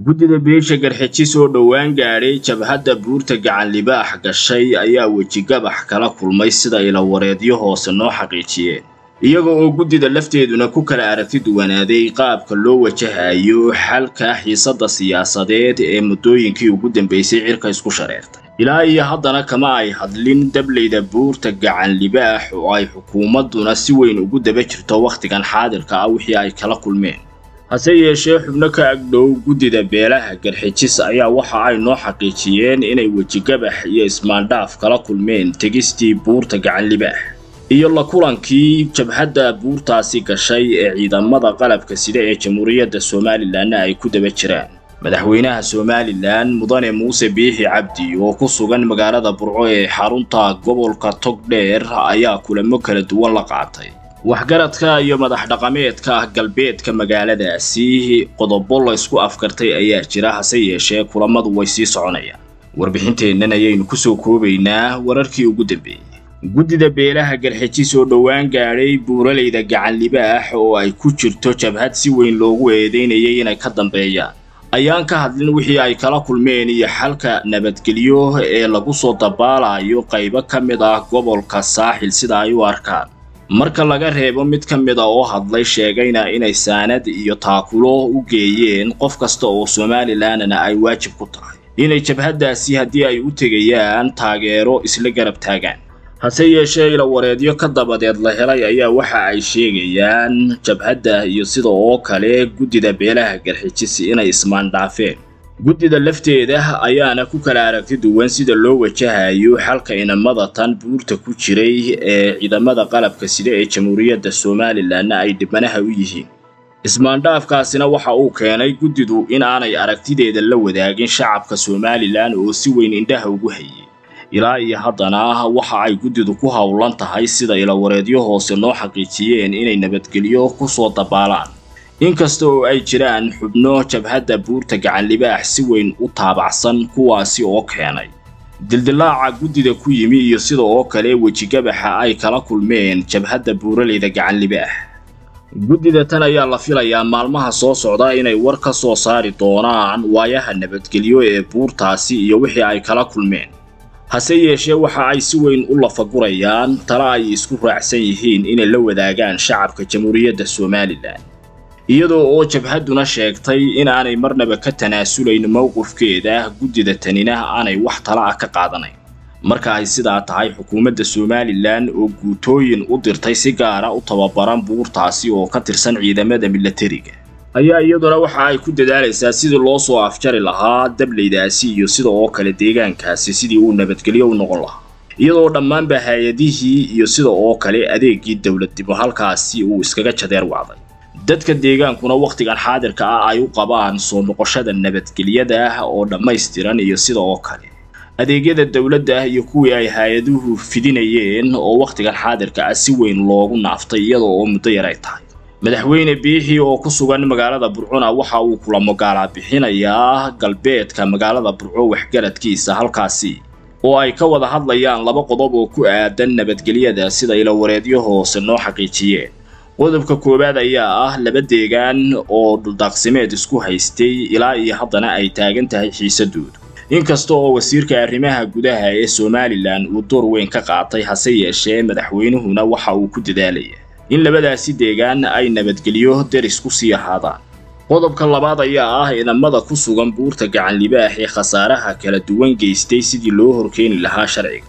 guddida beesha garxaji soo dhawaan gaaray jabhadda buurta gacan libaax gashay ayaa weji gabax kala kulmay sida ila wareedyo hoose noo xaqiijiyeen iyaga oo guddida lafteeduna ku kala aragti duwanaaday qaabka loo wajahayo xalka xiisadda siyaasadeed ee muddooyinkii ugu dambeysay cirka isku shareertay ilaa iyo haddana kama ay hadlin dableyda buurta gacan libaax oo ay xukuumaduna si weyn ugu daba jirto waqtigan xaadirka ah wixii ay kala kulmeen hase yeeshee xubno ka agdhow guddida beelaha garxijis ayaa waxa ay noo xaqiijiyeen inay weji gabax iyo ismaandhaaf kala kulmeen tegistii buurta gacan libaax iyo la kulankii jabhadda buurtaasi gashay ee ciidamada qalabka sida ee jamhuuriyadda Somaliland ay ku daba jiraan madaxweynaha Somaliland mudane Muuse Biixi Cabdi oo ku sugan magaalada Burco ee xarunta gobolka Togdheer ayaa kulamo kala duwan la qaatay waxgaradka iyo madax dhaqameedka galbeedka magaaladaasi qodobo la isku afkartay ayaa jira hase yeeshee kulamadu way sii soconayaan warbixinteena ayaynu ku soo koobaynaa wararkii ugu dambeeyay guddida beelaha garxaji soo dhawaan gaaray buuraleyda gacan libaax oo ay ku jirto jabhad si weyn loogu eedeynayay inay ka dambeeyaan ayaan ka hadlin wixii ay kala kulmeen iyo xalka nabadgelyo ee lagu soo dabaalayo qaybo ka mid ah gobolka saaxil sida ay u arkaan marka laga reebo mid ka mid ah oo hadlay sheegayna inay saanad iyo taakulo u geeyeen qof kasta oo Somaliland ay waajib ku tahay inay jabhadaasi haddii ay u tegayaan taageero isla garab taagan hase yeeshee ila wareedyo ka dabadeed la helay ayaa waxa ay sheegayaan jabhadda iyo sidoo oo kale guddida beelaha garxijis inay ismaan dhaafeen guddida lafteeda ayaana ku kala aragti duwan sida loo wajahayo xalka inamada tan buurta ku jiray ee ciidamada qalabka sida ee jamhuuriyadda Somaliland ay dibanaha u yihiin ismaan dhaafkaasina waxa uu keenay guddidu in aanay aragtideeda la wadaagin shacabka Somaliland oo si weyn indhaha ugu hayay ilaa iyo haddana waxa ay guddidu ku hawlan tahay sida ila wareedyo hoose noo xaqiijiyeen inay nabadgelyo ku soo dabaalaan inkastoo ay jiraan xubno jabhadda buurta gacan libaax si weyn u taabacsan kuwaasi oo keenay dildilaaca guddida ku yimi iyo sida oo kale weji gabaxa ay kala kulmeen jabhadda buuraleyda gacan libaax guddida tan ayaa la filayaa maalmaha soo socda inay war ka soo saari doonaan waayaha nabadgelyo ee buurtaasi iyo wixii ay kala kulmeen hase yeeshee waxa ay si weyn u lafagurayaan tala ay isku raacsan yihiin inay la wadaagaan shacabka jamhuuriyadda Somaliland iyadoo oo jabhaduna sheegtay in aanay marnaba ka tanaasulayno mowqifkeeda guddida tanina aanay wax tala ka qaadanayn marka ay sidaa tahay xukuumadda Somaliland oo guutooyin u dirtay si gaara u tababaran buurtaasi oo ka tirsan ciidamada militariga ayaa iyaduna waxa ay ku dadaalaysaa sidii loo soo afjari lahaa dableydaasi iyo sidoo oo kale deegaankaasi sidii uu nabadgeliyo u noqon lahaa iyadoo dhammaan bahayadihii iyo sidoo oo kale adeegii dawladnimo halkaasii uu iskaga jadeer wacday dadka deegaankuna waqtigan xaadirka ah ay u qabaan soo noqoshada nabadgeliyada oo dhameystiran iyo sidoo oo kale adeegyada dawladda iyo kuwii ay hayaduhu fidinayeen oo waqtigan xaadirka ah si weyn loogu naaftay iyadoo muddo yar ay tahay madaxweyne Biixi oo ku sugan magaalada Burco waxa uu kulamo gaala bixinayaa galbeedka magaalada Burco waxgaradkiisa halkaasi oo ay ka wada hadlayaan laba qodob oo ku aadan nabadgeliyada sida ila wareedyo hoose noo xaqiijiyeen qodobka koobaad ayaa ah laba deegaan oo dhuldaaqsimeed isku haystay ilaa iyo haddana ay taagan tahay xiisadooda inkastoo wasiirka arrimaha gudaha ee Somaliland uu door weyn ka qaatay hase yeeshee madaxweynuhuna waxa uu ku dadaalay in labadaasi deegaan ay nabadgeliyo deris ku sii ahaadaan qodobka labaad ayaa ah inamada ku sugan buurta gacan libaax ee khasaaraha kala duwan geystay sidii loo horkeeni lahaa sharciga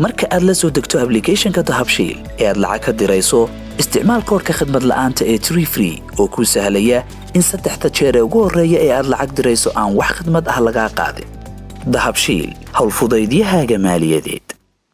مركا أدلسو ديكتو أبليكيشن كدهبشيل إهد لعاقا ديرايسو استعمال كوركا خدمة لآن تأي تري فري وكو سهلية إنسا تحتا تشيري وقور ريا إهد لعاق ديرايسو آن وح خدمة أهلقا قادم دهبشيل هول فضايديها جمالية ديد